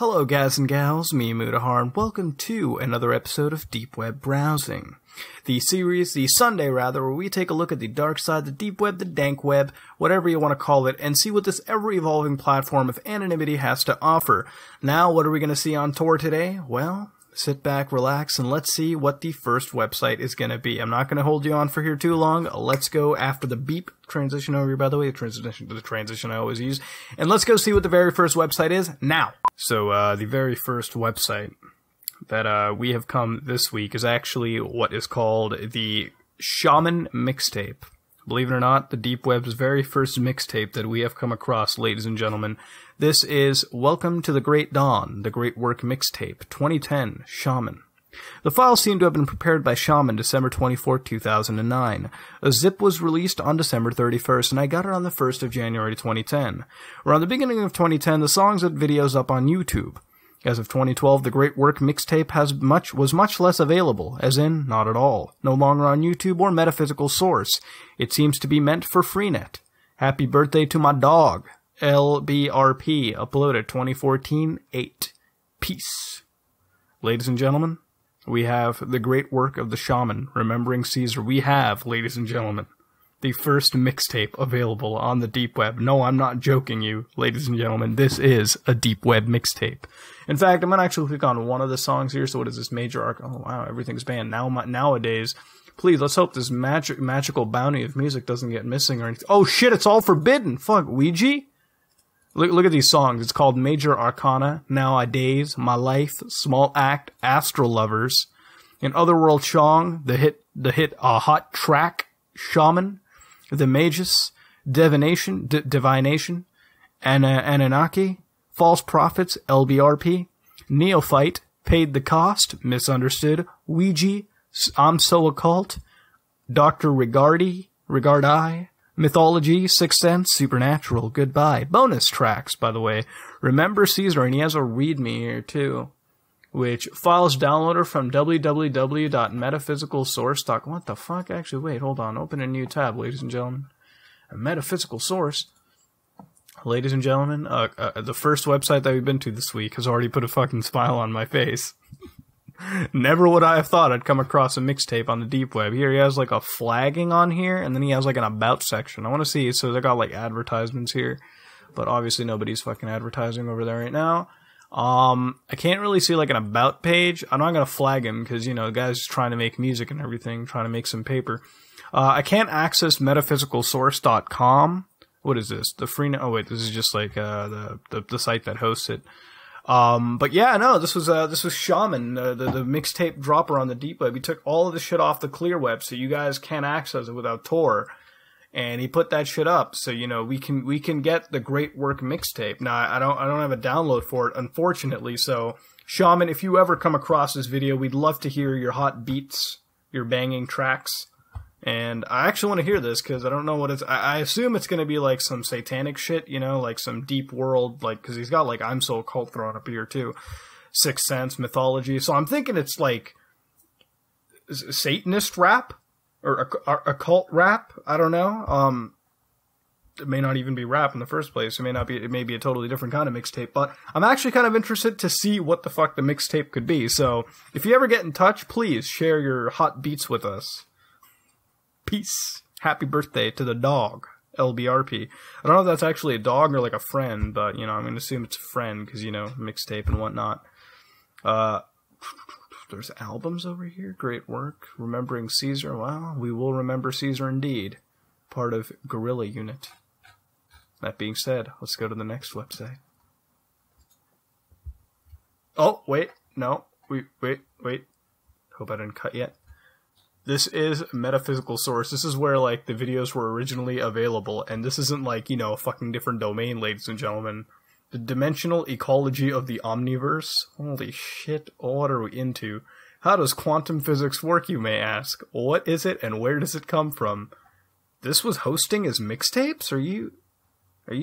Hello guys and gals, me Mutahar, and welcome to another episode of Deep Web Browsing. The series, the Sunday rather, where we take a look at the dark side, the deep web, the dank web, whatever you want to call it, and see what this ever-evolving platform of anonymity has to offer. Now, what are we going to see on Tor today? Well, sit back, relax, and let's see what the first website is going to be. I'm not going to hold you on for here too long. Let's go after the beep transition over here, by the way, the transition I always use, and let's go see what the very first website is now. So, the very first website that we have come this week is actually what is called the Shaman Mixtape. Believe it or not, the Deep Web's very first mixtape that we have come across, ladies and gentlemen. This is Welcome to the Great Dawn, The Great Work Mixtape, 2010, Shaman. The file seemed to have been prepared by Shaman December 24, 2009. A zip was released on December 31st, and I got it on the 1st of January 2010. Around the beginning of 2010, the songs had videos up on YouTube. As of 2012, the Great Work Mixtape was much less available, as in, not at all. No longer on YouTube or Metaphysical Source. It seems to be meant for Freenet. Happy birthday to my dog. LBRP, uploaded 2014-8. Peace. Ladies and gentlemen, we have the great work of the Shaman, Remembering Caesar. We have, ladies and gentlemen, the first mixtape available on the deep web. No, I'm not joking you, ladies and gentlemen. This is a deep web mixtape. In fact, I'm going to actually click on one of the songs here. So what is this? Major Arcana. Oh, wow, everything's banned nowadays. Please, let's hope this magical bounty of music doesn't get missing or anything. Oh, shit, it's all forbidden. Fuck, Ouija? Look at these songs. It's called Major Arcana, Nowadays, My Life, Small Act, Astral Lovers, and Otherworld Chong, the hit Hot Track, Shaman, The Magus, Divination, Ananaki, False Prophets, LBRP, Neophyte, Paid the Cost, Misunderstood, Ouija, I'm So Occult, Dr. Regardi, Mythology, Sixth Sense, Supernatural, Goodbye. Bonus tracks, by the way. Remember Caesar, and he has a readme here too, which files downloader from www.metaphysicalsource.com. What the fuck? Actually, wait, hold on. Open a new tab, ladies and gentlemen. A Metaphysical Source. Ladies and gentlemen, the first website that we've been to this week has already put a fucking smile on my face. Never would I have thought I'd come across a mixtape on the deep web. Here he has like a flagging on here, and then he has like an about section. I want to see, so they got like advertisements here, but obviously nobody's fucking advertising over there right now. I can't really see like an about page. I'm not gonna flag him because, you know, the guy's just trying to make music and everything, trying to make some paper. I can't access metaphysicalsource.com. What is this? The Freenet? Oh wait, this is just like the site that hosts it. But yeah, no, this was Shaman, the mixtape dropper on the deep web. He took all of the shit off the clear web, so you guys can't access it without Tor, and he put that shit up. So, you know, we can get the Great Work Mixtape. Now, I don't have a download for it, unfortunately. So, Shaman, if you ever come across this video, we'd love to hear your hot beats, your banging tracks. And I actually want to hear this because I don't know what it's. I assume it's going to be like some satanic shit, you know, like some deep world, like, because he's got like I'm So Occult thrown up here too, Sixth Sense, Mythology. So I'm thinking it's like Satanist rap or occult rap. I don't know. It may not even be rap in the first place. It may not be. It may be a totally different kind of mixtape. But I'm actually kind of interested to see what the fuck the mixtape could be. So if you ever get in touch, please share your hot beats with us. Peace. Happy birthday to the dog, LBRP. I don't know if that's actually a dog or like a friend, but, you know, I'm going to assume it's a friend because, you know, mixtape and whatnot. There's albums over here. Great Work. Remembering Caesar. Well, we will remember Caesar indeed. Part of Gorilla Unit. That being said, let's go to the next website. Oh, wait. No. Wait. Hope I didn't cut yet. This is Metaphysical Source. This is where, like, the videos were originally available, and this isn't, like, you know, a fucking different domain, ladies and gentlemen. The dimensional ecology of the omniverse? Holy shit, what are we into? How does quantum physics work, you may ask? What is it, and where does it come from? This was hosting as mixtapes? Are you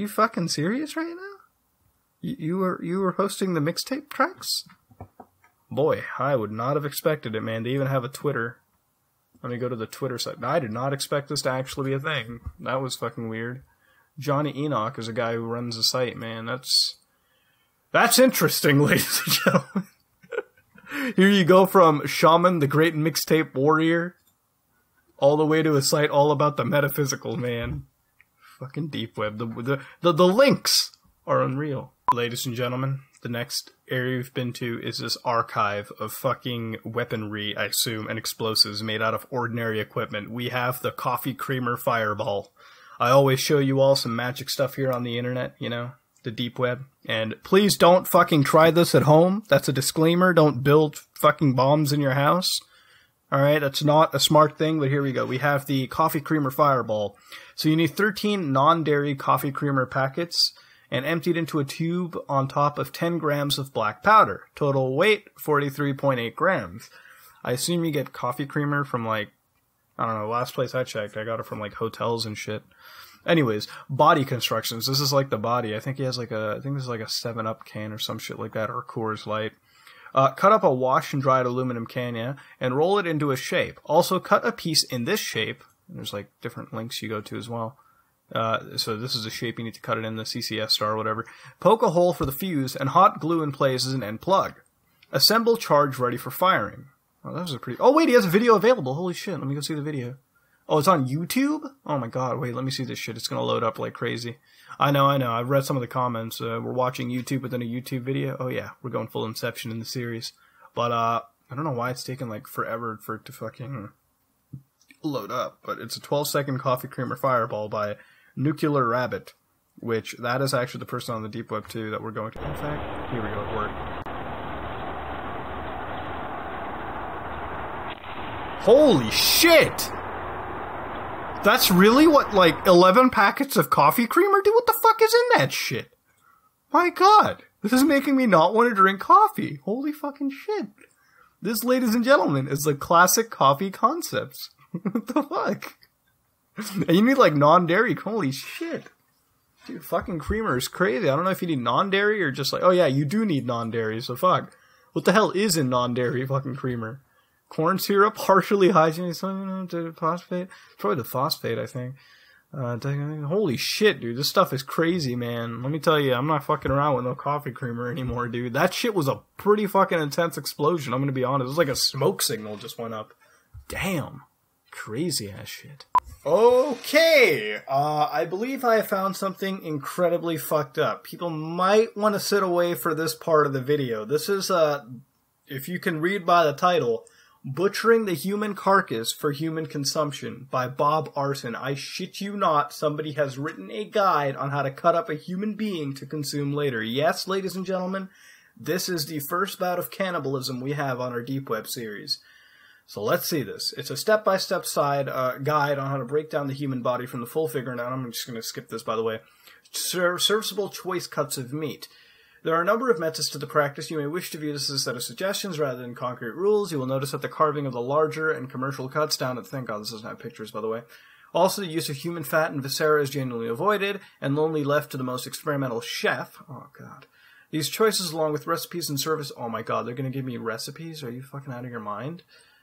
fucking serious right now? You were hosting the mixtape tracks? Boy, I would not have expected it, man, to even have a Twitter. Let me go to the Twitter site. I did not expect this to actually be a thing. That was fucking weird. Johnny Enoch is a guy who runs the site, man. That's That's interesting, ladies and gentlemen. Here you go from Shaman, the Great Mixtape Warrior, all the way to a site all about the metaphysical, man. Fucking deep web. The links are unreal. Ladies and gentlemen, the next area we've been to is this archive of fucking weaponry, I assume, and explosives made out of ordinary equipment. We have the coffee creamer fireball. I always show you all some magic stuff here on the internet, you know, the deep web. And please don't fucking try this at home. That's a disclaimer. Don't build fucking bombs in your house. All right, that's not a smart thing, but here we go. We have the coffee creamer fireball. So you need 13 non-dairy coffee creamer packets and emptied into a tube on top of 10 grams of black powder. Total weight, 43.8 grams. I assume you get coffee creamer from, like, I don't know, last place I checked, I got it from, like, hotels and shit. Anyways, body constructions. This is, like, the body. I think he has, like, I think this is, like, a 7-Up can or some shit like that, or Coors Light. Cut up a washed and dried aluminum can, yeah, and roll it into a shape. Also, cut a piece in this shape. There's, like, different links you go to as well. So this is a shape you need to cut it in, the CCS star or whatever. Poke a hole for the fuse, and hot glue in place as an end plug. Assemble charge ready for firing. Oh, that was a pretty... Oh, wait, he has a video available. Holy shit, let me go see the video. Oh, it's on YouTube? Oh my god, wait, let me see this shit. It's gonna load up like crazy. I know. I've read some of the comments. We're watching YouTube within a YouTube video. Oh yeah, we're going full Inception in the series. But, I don't know why it's taking, like, forever for it to fucking load up. But it's a 12-second coffee creamer fireball by Nuclear Rabbit, which, that is actually the person on the deep web, too, that we're going to... In fact, here we go, it worked. Holy shit! That's really what, like, 11 packets of coffee creamer do? What the fuck is in that shit? My god, this is making me not want to drink coffee. Holy fucking shit. This, ladies and gentlemen, is the classic coffee concepts. What the fuck? And you need, like, non-dairy. Holy shit. Dude, fucking creamer is crazy. I don't know if you need non-dairy or just, like, oh yeah, you do need non-dairy, so fuck. What the hell is in non-dairy fucking creamer? Corn syrup, partially hydrogenated phosphate. It's probably the phosphate, I think. Holy shit, dude. This stuff is crazy, man. Let me tell you, I'm not fucking around with no coffee creamer anymore, dude. That shit was a pretty fucking intense explosion, I'm gonna be honest. It was like a smoke signal just went up. Damn. Crazy ass shit. Okay, I believe I have found something incredibly fucked up. People might want to sit away for this part of the video. This is, if you can read by the title... Butchering the Human Carcass for Human Consumption by Bob Arson. I shit you not, somebody has written a guide on how to cut up a human being to consume later. Yes, ladies and gentlemen, this is the first bout of cannibalism we have on our Deep Web series. So let's see this. It's a step-by-step guide on how to break down the human body from the full figure. Now I'm just going to skip this, by the way. Serviceable choice cuts of meat. There are a number of methods to the practice. You may wish to view this as a set of suggestions rather than concrete rules. You will notice that the carving of the larger and commercial cuts down at... Thank God this doesn't have pictures, by the way. Also, the use of human fat and viscera is generally avoided and only left to the most experimental chef. Oh, God. These choices, along with recipes and service... Oh, my God, they're going to give me recipes? Are you fucking out of your mind?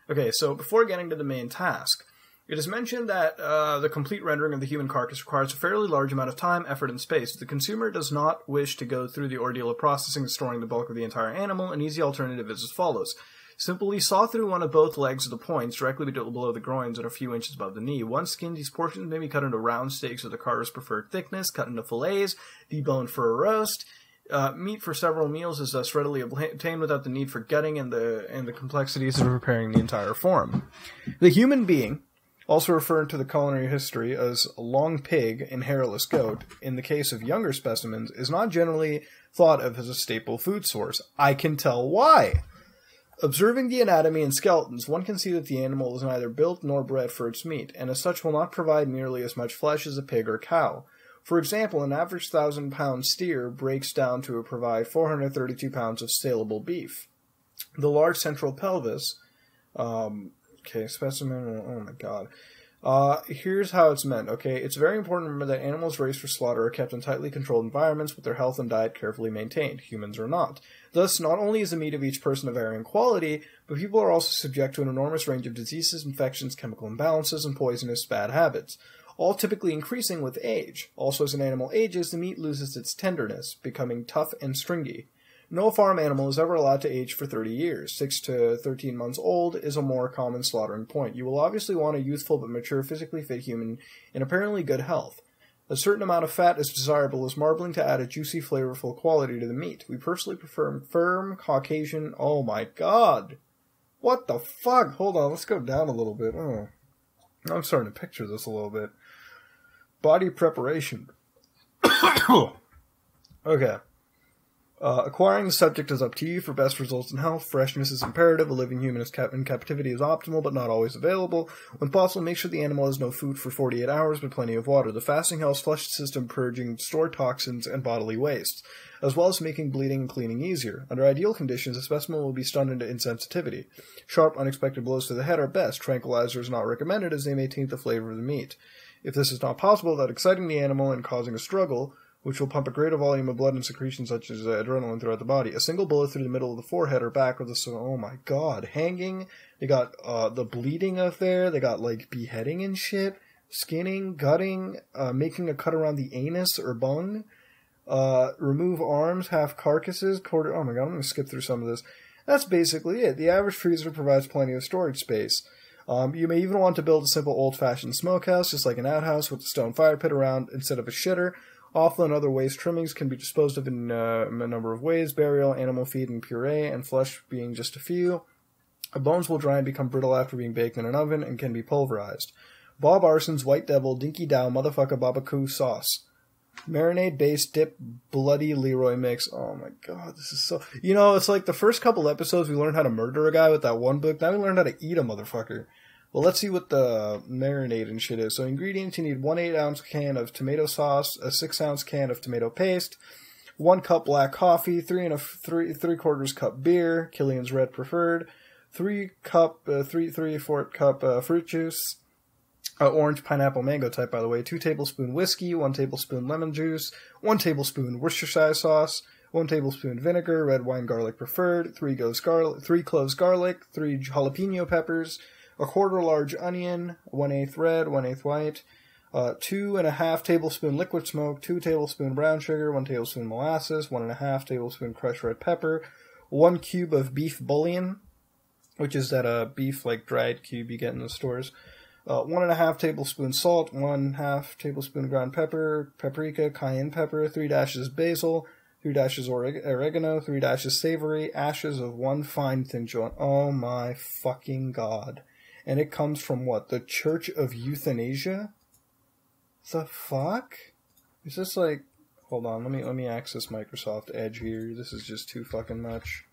Okay, so before getting to the main task... It is mentioned that the complete rendering of the human carcass requires a fairly large amount of time, effort, and space. If the consumer does not wish to go through the ordeal of processing and storing the bulk of the entire animal, an easy alternative is as follows. Simply saw through one of both legs of the points, directly below the groins and a few inches above the knee. Once skinned, these portions may be cut into round steaks of the carver's preferred thickness, cut into fillets, deboned for a roast. Meat for several meals is thus readily obtained without the need for gutting and the complexities of preparing the entire form. The human being... Also referred to the culinary history as long pig and hairless goat, in the case of younger specimens, is not generally thought of as a staple food source. I can tell why. Observing the anatomy and skeletons, one can see that the animal is neither built nor bred for its meat, and as such will not provide nearly as much flesh as a pig or cow. For example, an average 1,000-pound steer breaks down to provide 432 pounds of saleable beef. The large central pelvis... Okay, specimen, oh my god. Here's how it's meant, okay? It's very important to remember that animals raised for slaughter are kept in tightly controlled environments with their health and diet carefully maintained. Humans are not. Thus, not only is the meat of each person of varying quality, but people are also subject to an enormous range of diseases, infections, chemical imbalances, and poisonous bad habits, all typically increasing with age. Also, as an animal ages, the meat loses its tenderness, becoming tough and stringy. No farm animal is ever allowed to age for 30 years. 6 to 13 months old is a more common slaughtering point. You will obviously want a youthful but mature, physically fit human in apparently good health. A certain amount of fat is desirable as marbling to add a juicy, flavorful quality to the meat. We personally prefer firm, Caucasian... Oh my god! What the fuck? Hold on, let's go down a little bit. Oh, I'm starting to picture this a little bit. Body preparation. Okay. Acquiring the subject is up to you. For best results in health, freshness is imperative. A living human is kept in captivity is optimal, but not always available. When possible, make sure the animal has no food for 48 hours, but plenty of water. The fasting helps flush the system, purging stored toxins and bodily wastes, as well as making bleeding and cleaning easier. Under ideal conditions, a specimen will be stunned into insensitivity. Sharp, unexpected blows to the head are best. Tranquilizer is not recommended, as they may taint the flavor of the meat. If this is not possible without exciting the animal and causing a struggle, which will pump a greater volume of blood and secretions such as adrenaline throughout the body. A single bullet through the middle of the forehead or back of the... Oh my god. Hanging. They got the bleeding up there. They got, like, beheading and shit. Skinning. Gutting. Making a cut around the anus or bung. Remove arms. Half carcasses. Quarter... Oh my god, I'm going to skip through some of this. That's basically it. The average freezer provides plenty of storage space. You may even want to build a simple old-fashioned smokehouse, just like an outhouse with a stone fire pit around instead of a shitter. Offal and other waste trimmings can be disposed of in a number of ways. Burial, animal feed, and puree, and flesh being just a few. Bones will dry and become brittle after being baked in an oven and can be pulverized. Bob Arson's White Devil Dinky Dow Motherfucker Babacoo Sauce. Marinade base dip bloody Leroy mix. Oh my god, this is so... You know, it's like the first couple episodes we learned how to murder a guy with that one book. Now we learned how to eat a motherfucker. Well, let's see what the marinade and shit is. So ingredients, you need 1 8-ounce can of tomato sauce, a 6-ounce can of tomato paste, 1 cup black coffee, 3 3/4 cup beer, Killian's Red preferred, 3 cup, 3 3/4 cup fruit juice, orange, pineapple, mango type, by the way, 2 tablespoons whiskey, 1 tablespoon lemon juice, 1 tablespoon Worcestershire sauce, 1 tablespoon vinegar, red wine garlic preferred, 3 cloves garlic, 3 jalapeno peppers, a quarter large onion, 1/8 red, 1/8 white, 2 1/2 tablespoon liquid smoke, 2 tablespoon brown sugar, 1 tablespoon molasses, 1 1/2 tablespoon crushed red pepper, 1 cube of beef bouillon, which is that beef like dried cube you get in the stores, 1 1/2 tablespoon salt, 1 1/2 tablespoon ground pepper, paprika, cayenne pepper, 3 dashes basil, 3 dashes oregano, 3 dashes savory, ashes of 1 fine thin joint. Oh my fucking god. And it comes from what? The Church of Euthanasia? The fuck? Is this like... Hold on, let me access Microsoft Edge here. This is just too fucking much.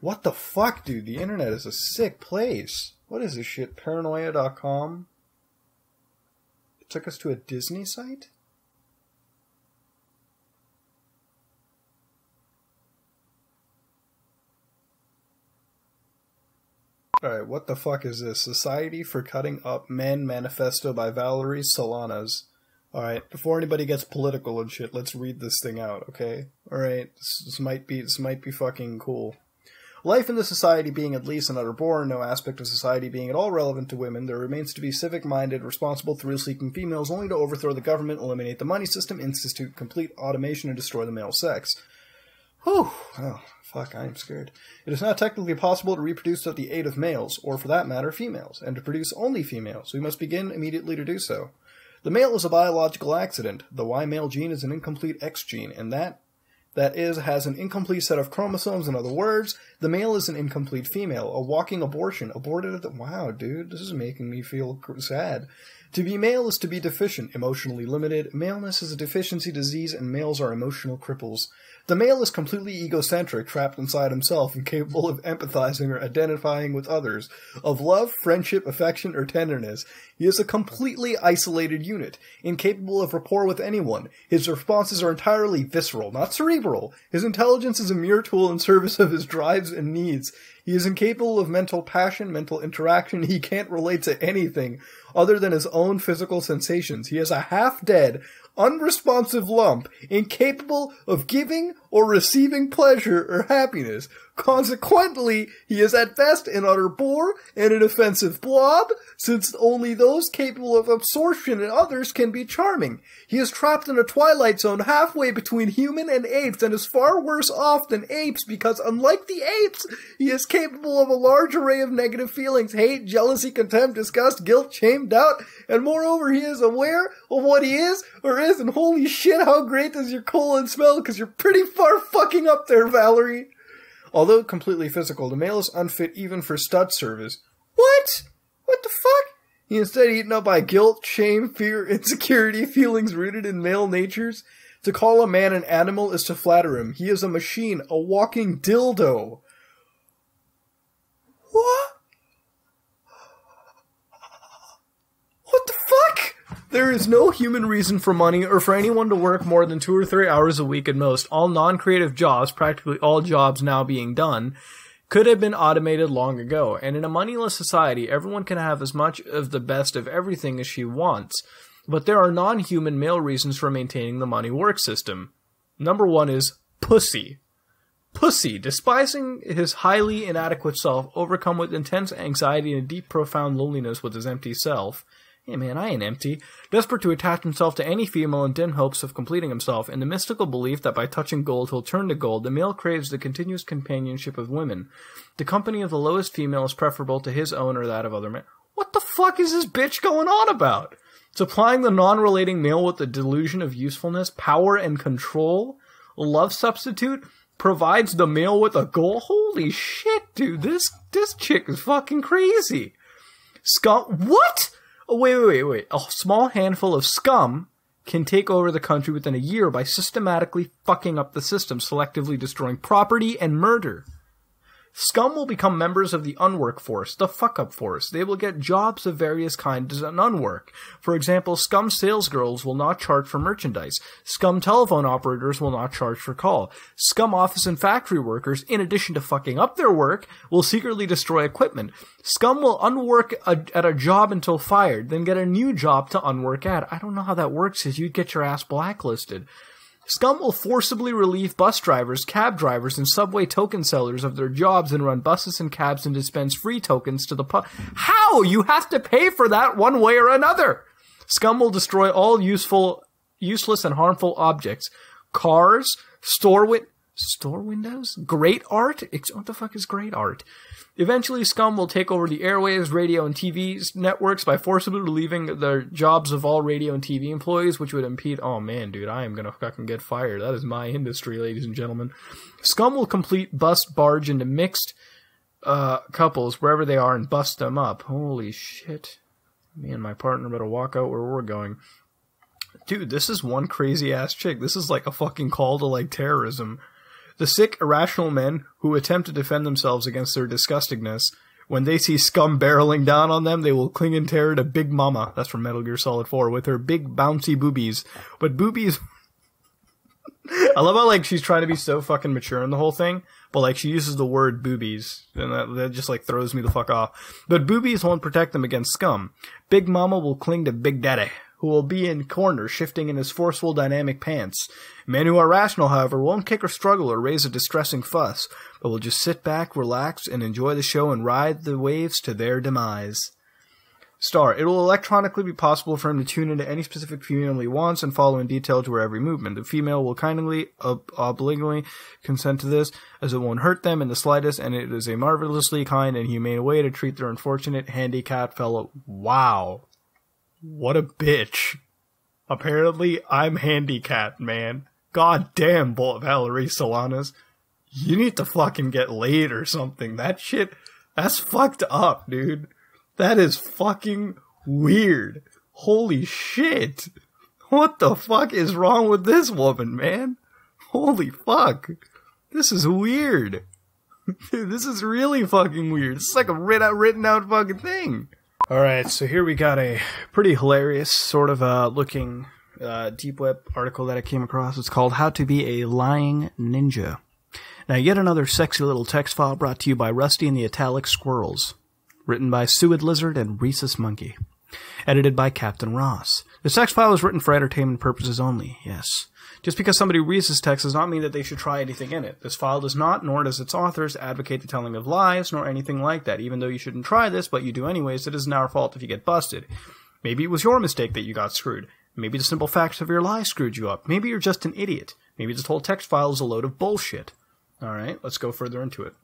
What the fuck, dude? The internet is a sick place. What is this shit? Paranoia.com? It took us to a Disney site? Alright, what the fuck is this? Society for Cutting Up Men Manifesto by Valerie Solanas. Alright, before anybody gets political and shit, let's read this thing out, okay? Alright, this might be fucking cool. Life in the society being at least an utter bore, no aspect of society being at all relevant to women, there remains to be civic-minded, responsible, thrill-seeking females only to overthrow the government, eliminate the money system, institute complete automation, and destroy the male sex. Whew! Oh, fuck, I am scared. It is not technically possible to reproduce without the aid of males, or for that matter, females, and to produce only females. We must begin immediately to do so. The male is a biological accident. The Y male gene is an incomplete X gene, and that is, has an incomplete set of chromosomes. In other words, the male is an incomplete female, a walking abortion, aborted at the... Wow, dude, this is making me feel sad. To be male is to be deficient, emotionally limited. Maleness is a deficiency disease, and males are emotional cripples. The male is completely egocentric, trapped inside himself, incapable of empathizing or identifying with others, of love, friendship, affection, or tenderness. He is a completely isolated unit, incapable of rapport with anyone. His responses are entirely visceral, not cerebral. His intelligence is a mere tool in service of his drives and needs. He is incapable of mental passion, mental interaction. He can't relate to anything other than his own physical sensations. He is a half-dead, unresponsive lump, incapable of giving or receiving pleasure or happiness, Consequently, he is at best an utter bore and an offensive blob, since only those capable of absorption in others can be charming. He is trapped in a twilight zone halfway between human and apes, and is far worse off than apes because, unlike the apes, he is capable of a large array of negative feelings: hate, jealousy, contempt, disgust, guilt, shame, doubt, and moreover, he is aware of what he is or isn't. Holy shit, how great does your colon smell? Because you're pretty far fucking up there, Valerie. Although completely physical, the male is unfit even for stud service. What? What the fuck? He is instead eaten up by guilt, shame, fear, insecurity, feelings rooted in male natures. To call a man an animal is to flatter him. He is a machine, a walking dildo. What? What the fuck? There is no human reason for money or for anyone to work more than 2 or 3 hours a week at most. All non-creative jobs, practically all jobs now being done, could have been automated long ago. And in a moneyless society, everyone can have as much of the best of everything as she wants. But there are non-human male reasons for maintaining the money work system. Number one is pussy. Pussy, despising his highly inadequate self, overcome with intense anxiety and a deep, profound loneliness with his empty self. Hey man, I ain't empty. Desperate to attach himself to any female in dim hopes of completing himself, in the mystical belief that by touching gold he'll turn to gold, the male craves the continuous companionship of women. The company of the lowest female is preferable to his own or that of other men. What the fuck is this bitch going on about? Supplying the non-relating male with the delusion of usefulness, power, and control. Love substitute provides the male with a goal. Holy shit, dude, this chick is fucking crazy. Scum. What? Oh, wait. A small handful of scum can take over the country within a year by systematically fucking up the system, selectively destroying property and murder. Scum will become members of the unwork force, the fuck-up force. They will get jobs of various kinds and unwork. For example, scum sales girls will not charge for merchandise. Scum telephone operators will not charge for call. Scum office and factory workers, in addition to fucking up their work, will secretly destroy equipment. Scum will unwork at a job until fired, then get a new job to unwork at. I don't know how that works, because you'd get your ass blacklisted. Scum will forcibly relieve bus drivers, cab drivers, and subway token sellers of their jobs and run buses and cabs and dispense free tokens to the public. How? You have to pay for that one way or another. Scum will destroy all useless and harmful objects. Cars, store windows? Great art? What the fuck is great art? Eventually, scum will take over the airwaves, radio, and TV networks by forcibly relieving the jobs of all radio and TV employees, which would impede... Oh man, dude, I am gonna fucking get fired. That is my industry, ladies and gentlemen. Scum will complete bust barge into mixed couples wherever they are and bust them up. Holy shit. Me and my partner better walk out where we're going. Dude, this is one crazy-ass chick. This is like a fucking call to, like, terrorism. The sick, irrational men who attempt to defend themselves against their disgustingness, when they see scum barreling down on them, they will cling in terror to Big Mama, that's from Metal Gear Solid 4, with her big, bouncy boobies. But boobies... I love how, like, she's trying to be so fucking mature in the whole thing, but, like, she uses the word boobies, and that just, like, throws me the fuck off. But boobies won't protect them against scum. Big Mama will cling to Big Daddy, who will be in corner, shifting in his forceful, dynamic pants. Men who are rational, however, won't kick or struggle or raise a distressing fuss, but will just sit back, relax, and enjoy the show and ride the waves to their demise. Star. It will electronically be possible for him to tune into any specific female he wants and follow in detail to her every movement. The female will kindly, obligingly consent to this, as it won't hurt them in the slightest, and it is a marvelously kind and humane way to treat their unfortunate, handicapped fellow. Wow. What a bitch. Apparently, I'm handicapped, man. God damn, Valerie Solanas. You need to fucking get laid or something. That shit, that's fucked up, dude. That is fucking weird. Holy shit. What the fuck is wrong with this woman, man? Holy fuck. This is weird. Dude, this is really fucking weird. It's like a written out fucking thing. Alright, so here we got a pretty hilarious sort of looking deep web article that I came across. It's called How to Be a Lying Ninja. Now, yet another sexy little text file brought to you by Rusty and the Italic Squirrels. Written by Seward Lizard and Rhesus Monkey. Edited by Captain Ross. The text file is written for entertainment purposes only, yes. Just because somebody reads this text does not mean that they should try anything in it. This file does not, nor does its authors, advocate the telling of lies, nor anything like that. Even though you shouldn't try this, but you do anyways, it isn't our fault if you get busted. Maybe it was your mistake that you got screwed. Maybe the simple facts of your lie screwed you up. Maybe you're just an idiot. Maybe this whole text file is a load of bullshit. Alright, let's go further into it.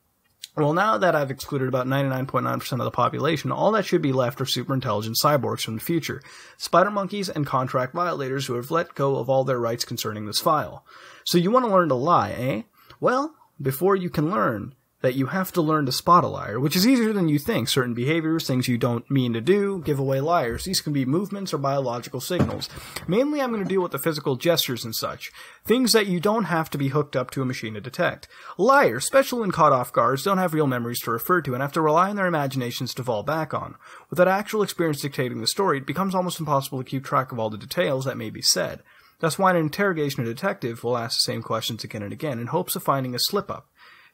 Well, now that I've excluded about 99.9% of the population, all that should be left are superintelligent cyborgs from the future, spider monkeys and contract violators who have let go of all their rights concerning this file. So you want to learn to lie, eh? Well, before you can learn that, you have to learn to spot a liar, which is easier than you think. Certain behaviors, things you don't mean to do, give away liars. These can be movements or biological signals. Mainly, I'm going to deal with the physical gestures and such. Things that you don't have to be hooked up to a machine to detect. Liars, special and caught off guards, don't have real memories to refer to and have to rely on their imaginations to fall back on. Without actual experience dictating the story, it becomes almost impossible to keep track of all the details that may be said. That's why an interrogation detective will ask the same questions again and again in hopes of finding a slip-up.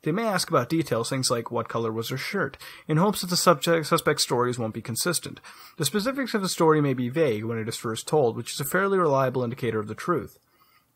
They may ask about details, things like what color was her shirt, in hopes that the suspect's stories won't be consistent. The specifics of a story may be vague when it is first told, which is a fairly reliable indicator of the truth.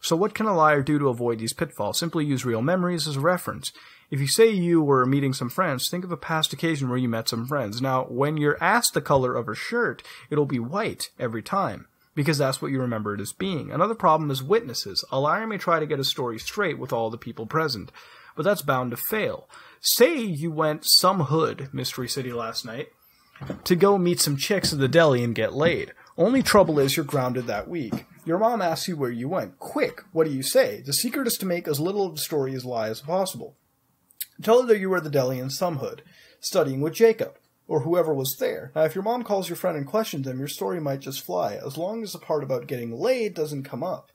So what can a liar do to avoid these pitfalls? Simply use real memories as a reference. If you say you were meeting some friends, think of a past occasion where you met some friends. Now, when you're asked the color of her shirt, it'll be white every time, because that's what you remember it as being. Another problem is witnesses. A liar may try to get a story straight with all the people present, but that's bound to fail. Say you went some hood, Mystery City last night, to go meet some chicks at the deli and get laid. Only trouble is you're grounded that week. Your mom asks you where you went. Quick, what do you say? The secret is to make as little of the story as lie as possible. Tell her that you were at the deli in some hood, studying with Jacob, or whoever was there. Now, if your mom calls your friend and questions him, your story might just fly, as long as the part about getting laid doesn't come up.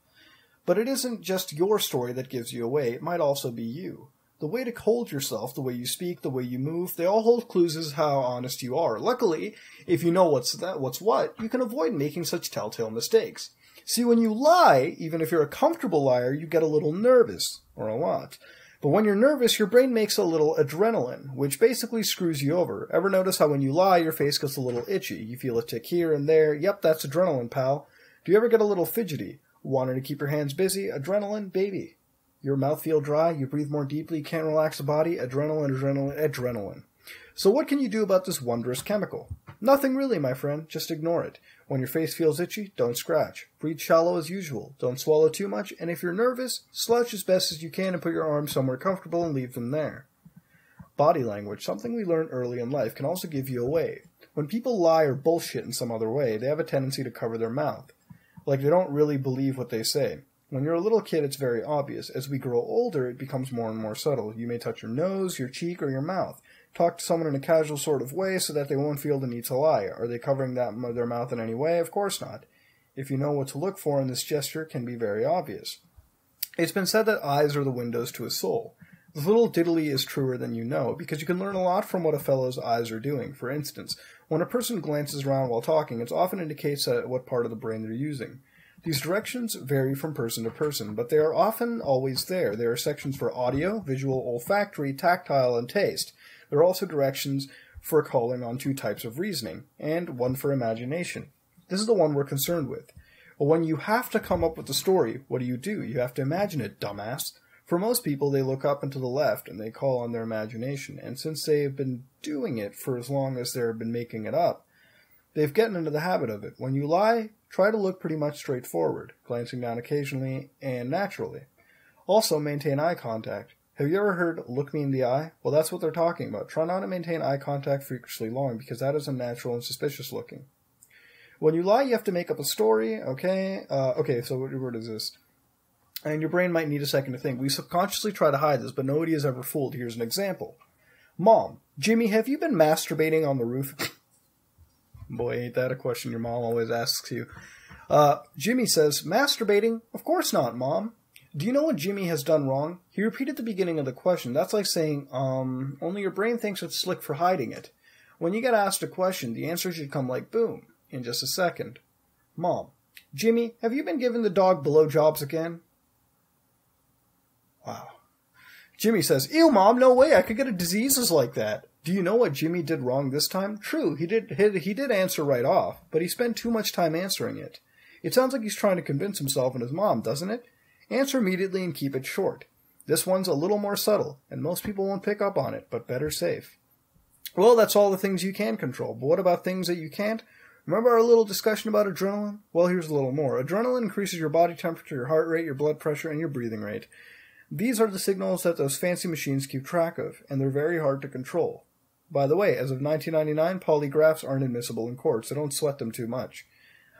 But it isn't just your story that gives you away, it might also be you. The way to hold yourself, the way you speak, the way you move, they all hold clues as how honest you are. Luckily, if you know what's what, you can avoid making such telltale mistakes. See, when you lie, even if you're a comfortable liar, you get a little nervous, or a lot. But when you're nervous, your brain makes a little adrenaline, which basically screws you over. Ever notice how when you lie, your face gets a little itchy? You feel a tick here and there. Yep, that's adrenaline, pal. Do you ever get a little fidgety? Wanting to keep your hands busy? Adrenaline, baby. Your mouth feel dry, you breathe more deeply, can't relax the body? Adrenaline, adrenaline, adrenaline. So what can you do about this wondrous chemical? Nothing really, my friend. Just ignore it. When your face feels itchy, don't scratch. Breathe shallow as usual. Don't swallow too much. And if you're nervous, slouch as best as you can and put your arms somewhere comfortable and leave them there. Body language, something we learn early in life, can also give you away. When people lie or bullshit in some other way, they have a tendency to cover their mouth, like they don't really believe what they say. When you're a little kid, it's very obvious. As we grow older, it becomes more and more subtle. You may touch your nose, your cheek, or your mouth. Talk to someone in a casual sort of way so that they won't feel the need to lie. Are they covering their mouth in any way? Of course not. If you know what to look for in this gesture, it can be very obvious. It's been said that eyes are the windows to a soul. This little diddly is truer than you know, because you can learn a lot from what a fellow's eyes are doing. For instance, when a person glances around while talking, it often indicates what part of the brain they're using. These directions vary from person to person, but they are often always there. There are sections for audio, visual, olfactory, tactile, and taste. There are also directions for calling on two types of reasoning, and one for imagination. This is the one we're concerned with. But when you have to come up with a story, what do? You have to imagine it, dumbass. For most people, they look up and to the left, and they call on their imagination. And since they have been doing it for as long as they have been making it up, they've gotten into the habit of it. When you lie, try to look pretty much straight forward, glancing down occasionally and naturally. Also, maintain eye contact. Have you ever heard, look me in the eye? Well, that's what they're talking about. Try not to maintain eye contact freakishly long, because that is unnatural and suspicious looking. When you lie, you have to make up a story, okay? So what word is this? And your brain might need a second to think. We subconsciously try to hide this, but nobody is ever fooled. Here's an example. Mom, Jimmy, have you been masturbating on the roof? Boy, ain't that a question your mom always asks you. Jimmy says, masturbating? Of course not, Mom. Do you know what Jimmy has done wrong? He repeated the beginning of the question. That's like saying, only your brain thinks it's slick for hiding it. When you get asked a question, the answer should come like boom, in just a second. Mom, Jimmy, have you been giving the dog blowjobs again? Wow. Jimmy says, ew, Mom, no way, I could get a diseases like that. Do you know what Jimmy did wrong this time? True, he did answer right off, but he spent too much time answering it. It sounds like he's trying to convince himself and his mom, doesn't it? Answer immediately and keep it short. This one's a little more subtle, and most people won't pick up on it, but better safe. Well, that's all the things you can control, but what about things that you can't? Remember our little discussion about adrenaline? Well, here's a little more. Adrenaline increases your body temperature, your heart rate, your blood pressure, and your breathing rate. These are the signals that those fancy machines keep track of, and they're very hard to control. By the way, as of 1999, polygraphs aren't admissible in court, so don't sweat them too much.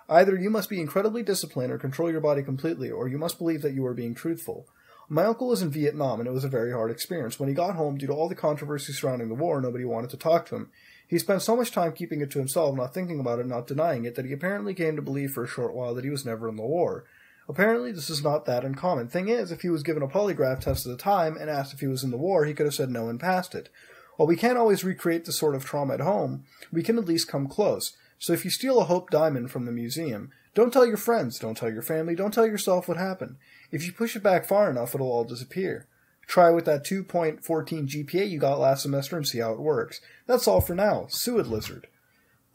Either you must be incredibly disciplined or control your body completely, or you must believe that you are being truthful. My uncle was in Vietnam, and it was a very hard experience. When he got home, due to all the controversy surrounding the war, nobody wanted to talk to him. He spent so much time keeping it to himself, not thinking about it, not denying it, that he apparently came to believe for a short while that he was never in the war. Apparently, this is not that uncommon. Thing is, if he was given a polygraph test at the time and asked if he was in the war, he could have said no and passed it. While we can't always recreate this sort of trauma at home, we can at least come close. So if you steal a Hope Diamond from the museum, don't tell your friends, don't tell your family, don't tell yourself what happened. If you push it back far enough, it'll all disappear. Try with that 2.14 GPA you got last semester and see how it works. That's all for now. Seward Lizard.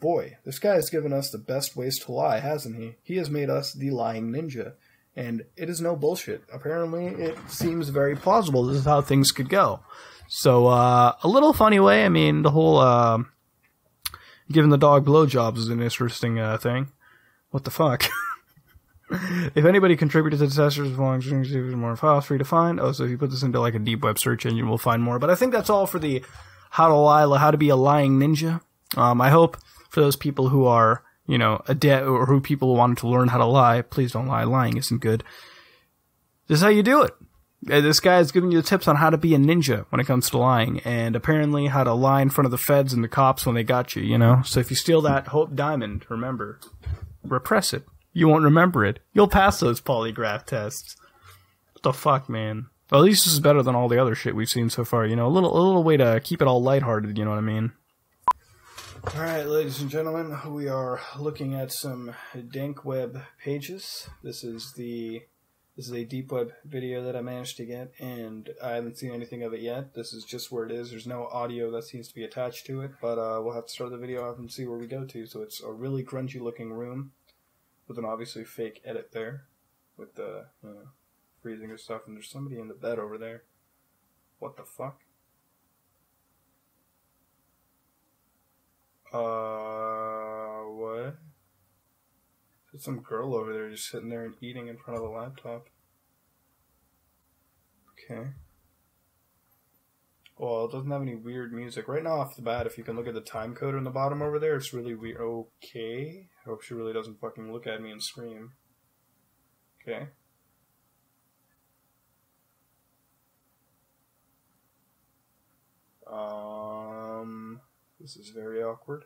Boy, this guy has given us the best ways to lie, hasn't he? He has made us the lying ninja. And it is no bullshit. Apparently, it seems very plausible. This is how things could go. So, a little funny way. I mean, the whole, giving the dog blowjobs is an interesting, thing. What the fuck? If anybody contributed to disasters with long strings, it was more files free to find. Oh, so if you put this into, like, a deep web search engine, we'll find more. But I think that's all for the how to lie, how to be a lying ninja. I hope for those people who are, you know, or who people wanted to learn how to lie, please don't lie. Lying isn't good. This is how you do it. This guy is giving you the tips on how to be a ninja when it comes to lying, and apparently how to lie in front of the feds and the cops when they got you, you know? So if you steal that Hope Diamond, remember, repress it. You won't remember it. You'll pass those polygraph tests. What the fuck, man? Well, at least this is better than all the other shit we've seen so far, you know? A little way to keep it all lighthearted, you know what I mean? Alright, ladies and gentlemen, we are looking at some dank web pages. This is a deep web video that I managed to get, and I haven't seen anything of it yet. This is just where it is. There's no audio that seems to be attached to it, but we'll have to start the video off and see where we go to. So it's a really grungy looking room with an obviously fake edit there with the freezing and stuff, and there's somebody in the bed over there. What the fuck? What? There's some girl over there just sitting there and eating in front of the laptop. Okay. Well, it doesn't have any weird music. Right now off the bat, if you can look at the time code in the bottom over there, it's really weird. Okay. I hope she really doesn't fucking look at me and scream. Okay. This is very awkward.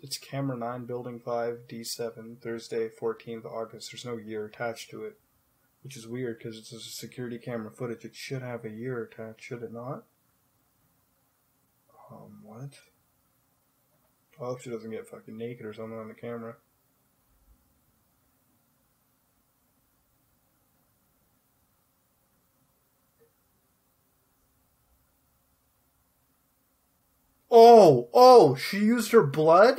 It's Camera 9, Building 5, D7, Thursday, 14th August. There's no year attached to it, which is weird because it's a security camera footage. It should have a year attached, should it not? What? I hope she doesn't get fucking naked or something on the camera. Oh, oh, she used her blood?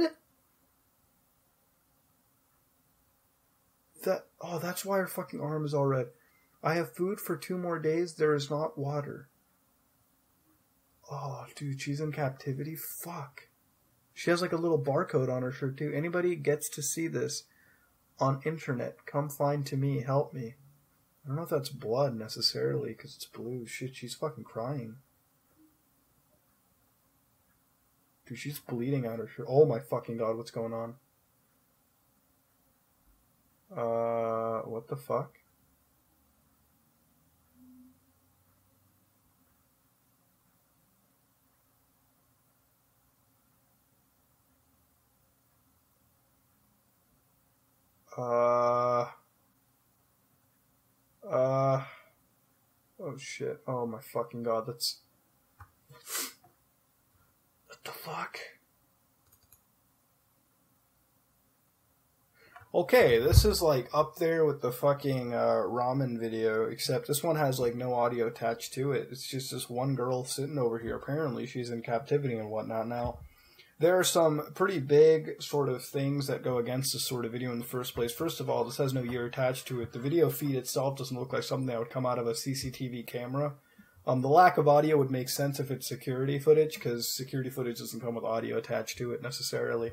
That's why her fucking arm is all red. I have food for 2 more days. There is not water. Oh, dude, she's in captivity? Fuck. She has like a little barcode on her shirt too. Anybody gets to see this on internet, come find to me, help me. I don't know if that's blood necessarily because it's blue. Shit, she's fucking crying. Dude, she's bleeding out her shirt. Oh my fucking god, what's going on? What the fuck? Oh shit, oh my fucking god, that's... What the fuck? Okay, this is like up there with the fucking ramen video, except this one has like no audio attached to it. It's just this one girl sitting over here. Apparently she's in captivity and whatnot now. There are some pretty big sort of things that go against this sort of video in the first place. First of all, this has no year attached to it. The video feed itself doesn't look like something that would come out of a CCTV camera. The lack of audio would make sense if it's security footage, because security footage doesn't come with audio attached to it necessarily.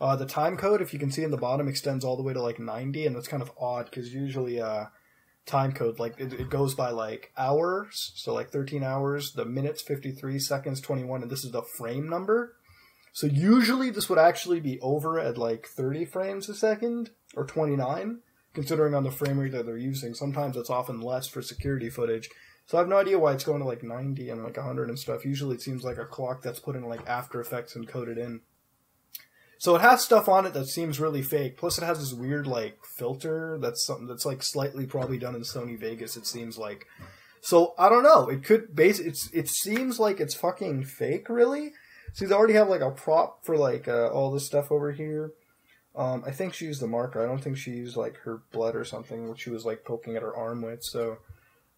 The time code, if you can see in the bottom, extends all the way to like 90, and that's kind of odd because usually time code, like it goes by like hours, so like 13 hours, the minutes 53, seconds 21, and this is the frame number. So usually this would actually be over at like 30 frames a second or 29, considering on the frame rate that they're using. Sometimes it's often less for security footage. So I have no idea why it's going to like 90 and like 100 and stuff. Usually it seems like a clock that's put in like After Effects and coded in. So it has stuff on it that seems really fake. Plus it has this weird like filter that's something that's like slightly probably done in Sony Vegas, it seems like. So I don't know. It could it seems like it's fucking fake, really. See, they already have like a prop for like all this stuff over here. I think she used the marker. I don't think she used like her blood or something, which she was like poking at her arm with. So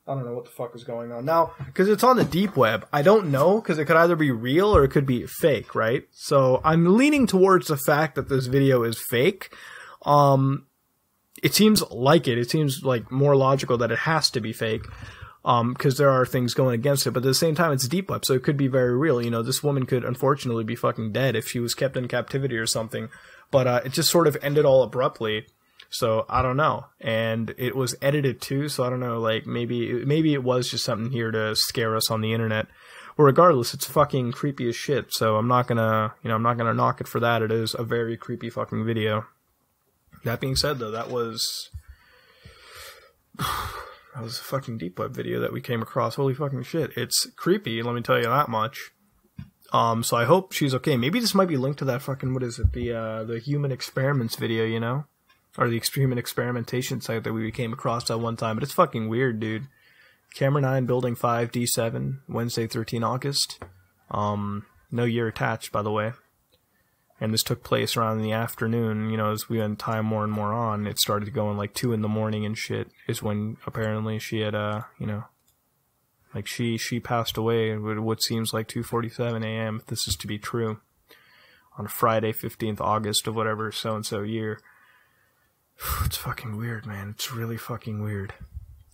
I don't know what the fuck is going on. Now, because it's on the deep web, I don't know, because it could either be real or it could be fake, right? So I'm leaning towards the fact that this video is fake. It seems like it. It seems like more logical that it has to be fake, because there are things going against it. But at the same time, it's deep web, so it could be very real. You know, this woman could unfortunately be fucking dead if she was kept in captivity or something. But it just sort of ended all abruptly. So I don't know, and it was edited too. So I don't know, like maybe it was just something here to scare us on the internet. But regardless, it's fucking creepy as shit. So I'm not gonna, I'm not gonna knock it for that. It is a very creepy fucking video. That being said, though, that was a fucking deep web video that we came across. Holy fucking shit, it's creepy. Let me tell you that much. So I hope she's okay. Maybe this might be linked to that fucking, what is it, the human experiments video, you know? Or the extreme and experimentation site that we came across at one time. But it's fucking weird, dude. Camera 9, Building 5, D7, Wednesday, 13 August. No year attached, by the way. And this took place around in the afternoon. You know, as we went time more and more on, it started going like 2 in the morning and shit. Is when apparently she had, you know, like she passed away at what seems like 2:47 a.m. if this is to be true. On Friday, 15th August of whatever so-and-so year. It's fucking weird, man. It's really fucking weird.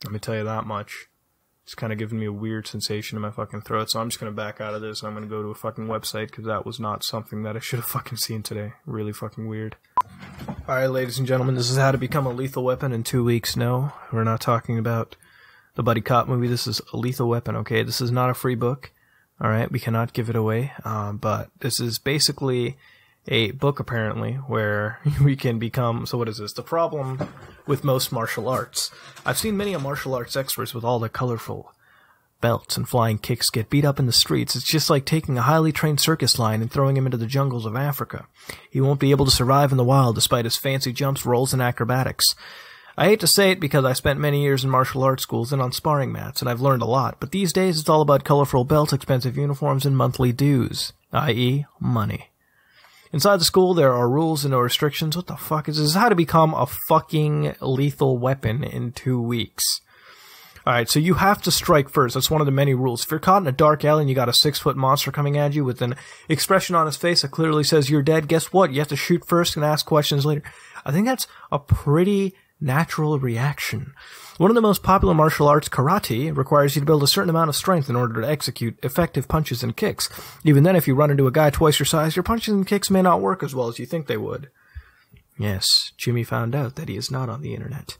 Let me tell you that much. It's kind of giving me a weird sensation in my fucking throat, so I'm just going to back out of this and I'm going to go to a fucking website, because that was not something that I should have fucking seen today. Really fucking weird. Alright, ladies and gentlemen, this is how to become a lethal weapon in 2 weeks. No, we're not talking about the Buddy Cop movie. This is a Lethal Weapon, okay? This is not a free book, alright? We cannot give it away, but this is basically a book, apparently, where we can become... So what is this? The problem with most martial arts. I've seen many martial arts experts with all the colorful belts and flying kicks get beat up in the streets. It's just like taking a highly trained circus lion and throwing him into the jungles of Africa. He won't be able to survive in the wild despite his fancy jumps, rolls, and acrobatics. I hate to say it because I spent many years in martial arts schools and on sparring mats, and I've learned a lot, but these days it's all about colorful belts, expensive uniforms, and monthly dues, i.e. money. Inside the school, there are rules and no restrictions. What the fuck is this? This is how to become a fucking lethal weapon in 2 weeks. Alright, so you have to strike first. That's one of the many rules. If you're caught in a dark alley and you got a 6-foot monster coming at you with an expression on his face that clearly says you're dead, guess what? You have to shoot first and ask questions later. I think that's a pretty natural reaction. One of the most popular martial arts, karate, requires you to build a certain amount of strength in order to execute effective punches and kicks. Even then, if you run into a guy twice your size, your punches and kicks may not work as well as you think they would. Yes, Jimmy found out that he is not on the internet.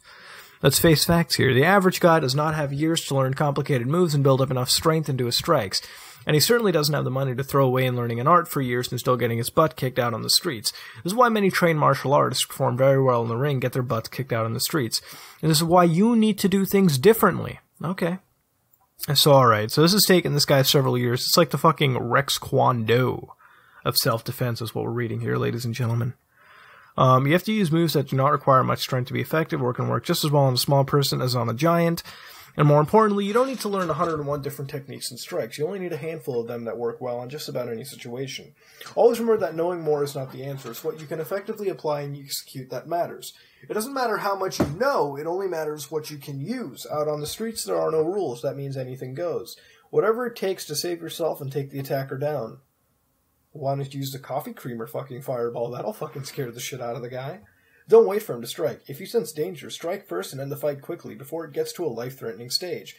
Let's face facts here. The average guy does not have years to learn complicated moves and build up enough strength into his strikes. And he certainly doesn't have the money to throw away in learning an art for years and still getting his butt kicked out on the streets. This is why many trained martial artists perform very well in the ring, get their butts kicked out on the streets. And this is why you need to do things differently. Okay. So, alright. So this has taken this guy several years. It's like the fucking Rex Kwon Do of self-defense is what we're reading here, ladies and gentlemen. You have to use moves that do not require much strength to be effective or can work just as well on a small person as on a giant. And more importantly, you don't need to learn 101 different techniques and strikes. You only need a handful of them that work well in just about any situation. Always remember that knowing more is not the answer. It's what you can effectively apply and execute that matters. It doesn't matter how much you know, it only matters what you can use. Out on the streets, there are no rules. That means anything goes. Whatever it takes to save yourself and take the attacker down. Why don't you use the coffee creamer fucking fireball? That'll fucking scare the shit out of the guy. Don't wait for him to strike. If you sense danger, strike first and end the fight quickly before it gets to a life-threatening stage.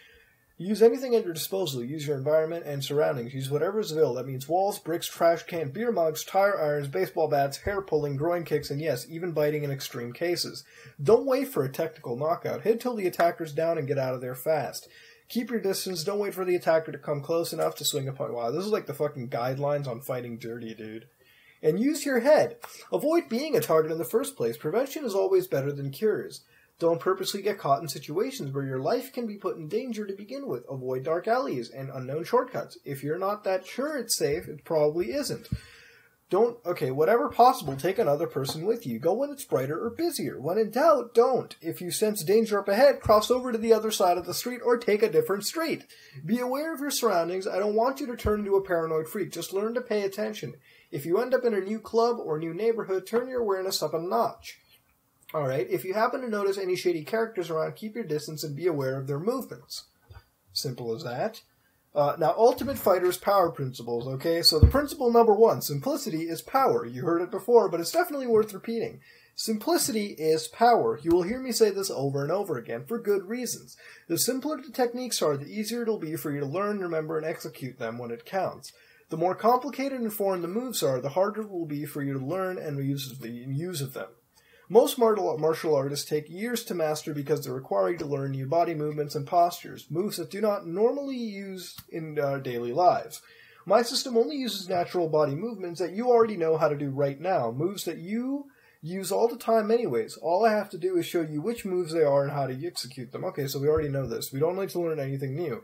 Use anything at your disposal. Use your environment and surroundings. Use whatever is available. That means walls, bricks, trash can, beer mugs, tire irons, baseball bats, hair pulling, groin kicks, and yes, even biting in extreme cases. Don't wait for a technical knockout. Hit till the attacker's down and get out of there fast. Keep your distance. Don't wait for the attacker to come close enough to swing a punch. Wow, this is like the fucking guidelines on fighting dirty, dude. And use your head. Avoid being a target in the first place. Prevention is always better than cures. Don't purposely get caught in situations where your life can be put in danger to begin with. Avoid dark alleys and unknown shortcuts. If you're not that sure it's safe, it probably isn't. Don't, okay, whatever possible, take another person with you. Go when it's brighter or busier. When in doubt, don't. If you sense danger up ahead, cross over to the other side of the street or take a different street. Be aware of your surroundings. I don't want you to turn into a paranoid freak. Just learn to pay attention. If you end up in a new club or new neighborhood, turn your awareness up a notch. Alright, if you happen to notice any shady characters around, keep your distance and be aware of their movements. Simple as that. Now, Ultimate Fighter's power principles, okay? So the principle number one, simplicity is power. You heard it before, but it's definitely worth repeating. Simplicity is power. You will hear me say this over and over again, for good reasons. The simpler the techniques are, the easier it will be for you to learn, remember, and execute them when it counts. The more complicated and foreign the moves are, the harder it will be for you to learn and use of them. Most martial artists take years to master because they require you to learn new body movements and postures, moves that do not normally use in our daily lives. My system only uses natural body movements that you already know how to do right now, moves that you use all the time anyways. All I have to do is show you which moves they are and how to execute them. Okay, so we already know this. We don't need to learn anything new.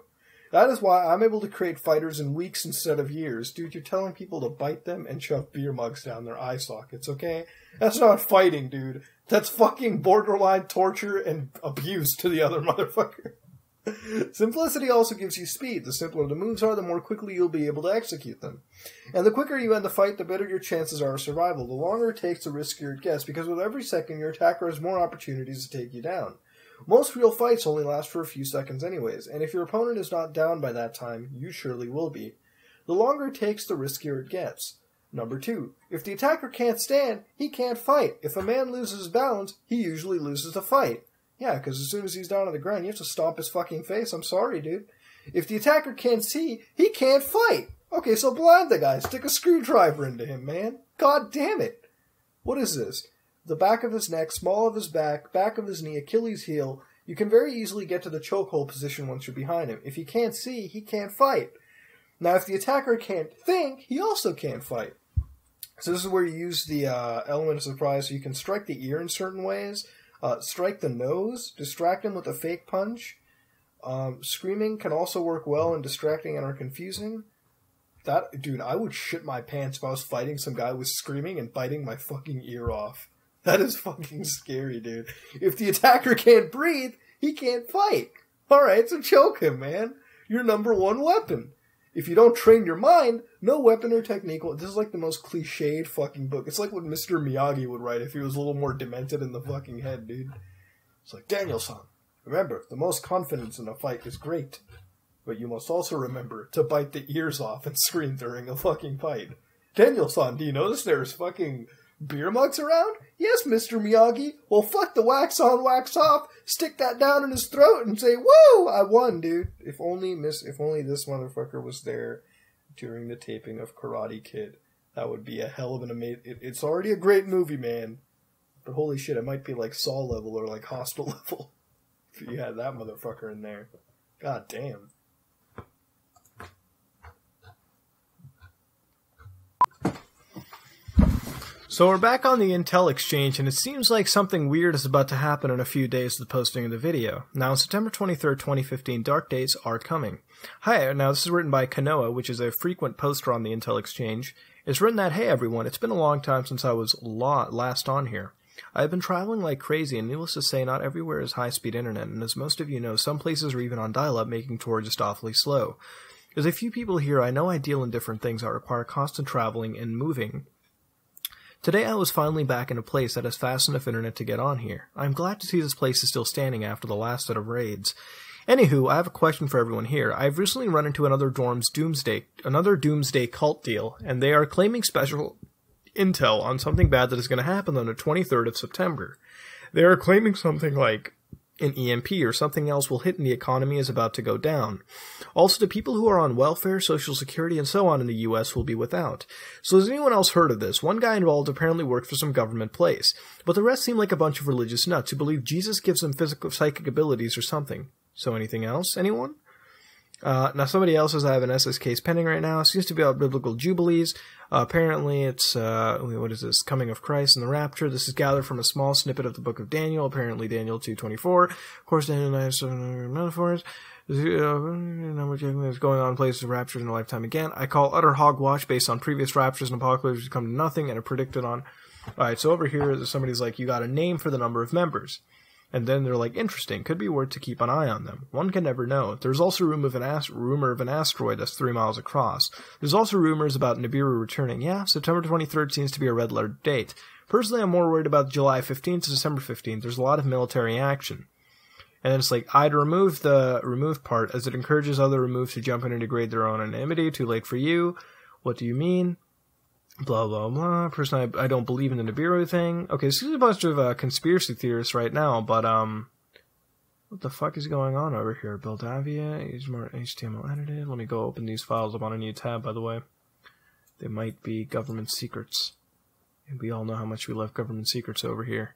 That is why I'm able to create fighters in weeks instead of years. Dude, you're telling people to bite them and shove beer mugs down their eye sockets, okay? That's not fighting, dude. That's fucking borderline torture and abuse to the other motherfucker. Simplicity also gives you speed. The simpler the moves are, the more quickly you'll be able to execute them. And the quicker you end the fight, the better your chances are of survival. The longer it takes, the riskier it gets, because with every second, your attacker has more opportunities to take you down. Most real fights only last for a few seconds anyways, and if your opponent is not down by that time, you surely will be. The longer it takes, the riskier it gets. Number two, if the attacker can't stand, he can't fight. If a man loses balance, he usually loses the fight. Yeah, because as soon as he's down on the ground, you have to stomp his fucking face. I'm sorry, dude. If the attacker can't see, he can't fight. Okay, so blind the guy. Stick a screwdriver into him, man. God damn it. What is this? The back of his neck, small of his back, back of his knee, Achilles heel. You can very easily get to the chokehold position once you're behind him. If he can't see, he can't fight. Now, if the attacker can't think, he also can't fight. So this is where you use the element of surprise. So you can strike the ear in certain ways, strike the nose, distract him with a fake punch. Screaming can also work well in distracting and are confusing. That, dude, I would shit my pants if I was fighting some guy with screaming and biting my fucking ear off. That is fucking scary, dude. If the attacker can't breathe, he can't fight. Alright, so choke him, man. Your number one weapon. If you don't train your mind, no weapon or technique will... This is like the most cliched fucking book. It's like what Mr. Miyagi would write if he was a little more demented in the fucking head, dude. It's like, Daniel-san, remember, the most confidence in a fight is great. But you must also remember to bite the ears off and scream during a fucking fight. Daniel-san, do you notice there's fucking... beer mugs around? Yes, Mr. Miyagi. Well, fuck the wax on, wax off. Stick that down in his throat and say, "Woo! I won, dude." If only this motherfucker was there during the taping of Karate Kid, that would be a hell of an amazing. It's already a great movie, man. But holy shit, it might be like Saw level or like Hostel level if you had that motherfucker in there. God damn. So we're back on the Intel Exchange, and it seems like something weird is about to happen in a few days of the posting of the video. Now, on September 23rd, 2015, dark days are coming. Hi, now this is written by Kanoa, which is a frequent poster on the Intel Exchange. It's written that, hey everyone, it's been a long time since I was last on here. I've been traveling like crazy, and needless to say, not everywhere is high-speed internet, and as most of you know, some places are even on dial-up, making Tor just awfully slow. There's a few people here I know I deal in different things that require constant traveling and moving. Today I was finally back in a place that has fast enough internet to get on here. I'm glad to see this place is still standing after the last set of raids. Anywho, I have a question for everyone here. I've recently run into another dorm's doomsday cult deal, and they are claiming special intel on something bad that is going to happen on the 23rd of September. They are claiming something like an EMP or something else will hit and the economy is about to go down. Also, the people who are on welfare, social security, and so on in the US will be without. So has anyone else heard of this? One guy involved apparently worked for some government place, but the rest seem like a bunch of religious nuts who believe Jesus gives them physical psychic abilities or something. So anything else? Anyone? Now somebody else says I have an SS case pending right now. It seems to be about biblical jubilees. Apparently it's, what is this? Coming of Christ and the Rapture. This is gathered from a small snippet of the book of Daniel, apparently Daniel 2:24. Of course, Daniel 9 has 7 metaphors. Is going on places of raptures in a lifetime again. I call utter hogwash based on previous raptures and apocalypse come to nothing and are predicted on. Alright, so over here somebody's like, you got a name for the number of members. And then they're like, interesting, could be worth to keep an eye on them. One can never know. There's also rumor of an asteroid that's 3 miles across. There's also rumors about Nibiru returning. Yeah, September 23rd seems to be a red letter date. Personally, I'm more worried about July 15th to December 15th. There's a lot of military action. And then it's like, I'd remove the removed part as it encourages other removed to jump in and degrade their own anonymity. Too late for you. What do you mean? Blah, blah, blah. Personally, I don't believe in the Nibiru thing. Okay, this is a bunch of conspiracy theorists right now, but, what the fuck is going on over here? Buildavia, use more HTML edited. Let me go open these files up on a new tab, by the way. They might be government secrets. And we all know how much we love government secrets over here.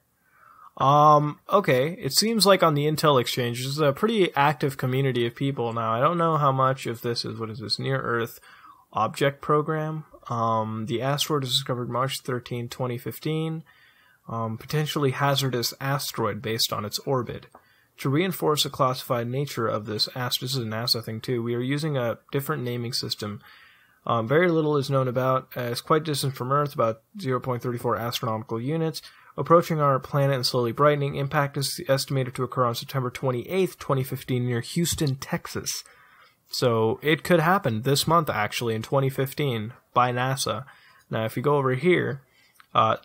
Okay, it seems like on the Intel Exchange, there's a pretty active community of people now. I don't know how much of this is, what is this, Near-Earth Object Program? The asteroid was discovered March 13, 2015. Potentially hazardous asteroid based on its orbit. To reinforce the classified nature of this asteroid, this is a NASA thing too, we are using a different naming system. Very little is known about. It's quite distant from Earth, about 0.34 astronomical units. Approaching our planet and slowly brightening. Impact is estimated to occur on September 28th, 2015 near Houston, Texas. So it could happen this month, actually, in 2015 by NASA. Now, if you go over here,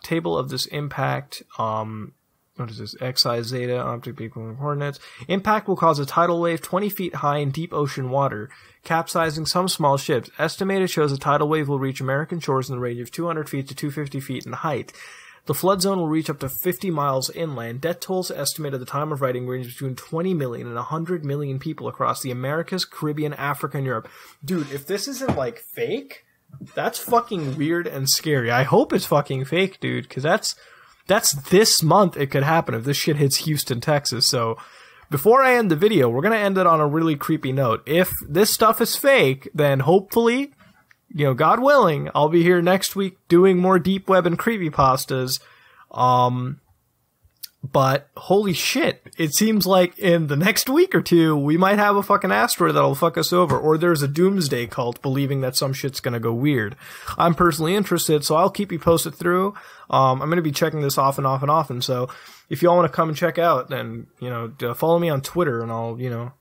table of this impact, what is this? Xi, Zeta, object equal coordinates. Impact will cause a tidal wave 20 feet high in deep ocean water, capsizing some small ships. Estimated shows a tidal wave will reach American shores in the range of 200 feet to 250 feet in height. The flood zone will reach up to 50 miles inland. Death tolls estimated at the time of writing range between 20 million and 100 million people across the Americas, Caribbean, Africa, and Europe. Dude, if this isn't, like, fake, that's fucking weird and scary. I hope it's fucking fake, dude, because that's this month it could happen if this shit hits Houston, Texas. So before I end the video, we're going to end it on a really creepy note. If this stuff is fake, then hopefully, you know, God willing, I'll be here next week doing more deep web and creepypastas. But holy shit, it seems like in the next week or two, we might have a fucking asteroid that'll fuck us over, or there's a doomsday cult believing that some shit's gonna go weird. I'm personally interested, so I'll keep you posted through. I'm gonna be checking this off and off and often, so if y'all wanna come and check out, then, you know, follow me on Twitter and I'll, you know,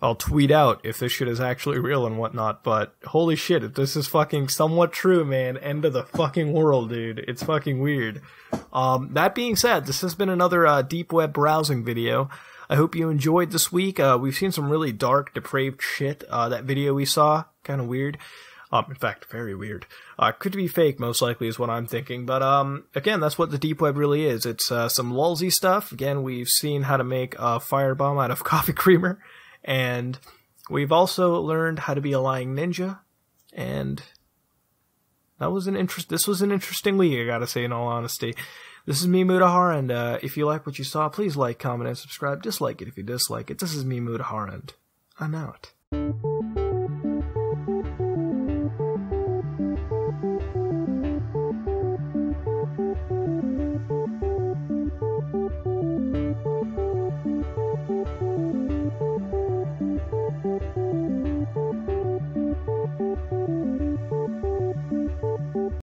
I'll tweet out if this shit is actually real and whatnot, but holy shit, if this is fucking somewhat true, man, end of the fucking world, dude. It's fucking weird. That being said, this has been another deep web browsing video. I hope you enjoyed this week. We've seen some really dark, depraved shit. That video we saw, kind of weird. In fact, very weird. Could be fake, most likely, is what I'm thinking. But, again, that's what the deep web really is. It's some lulzy stuff. Again, we've seen how to make a firebomb out of coffee creamer. And we've also learned how to be a lying ninja, and that was an this was an interesting week, I gotta say, in all honesty. This is me, Mutahar, and if you like what you saw, please like, comment, and subscribe. Dislike it if you dislike it. This is me, Mutahar, and I'm out.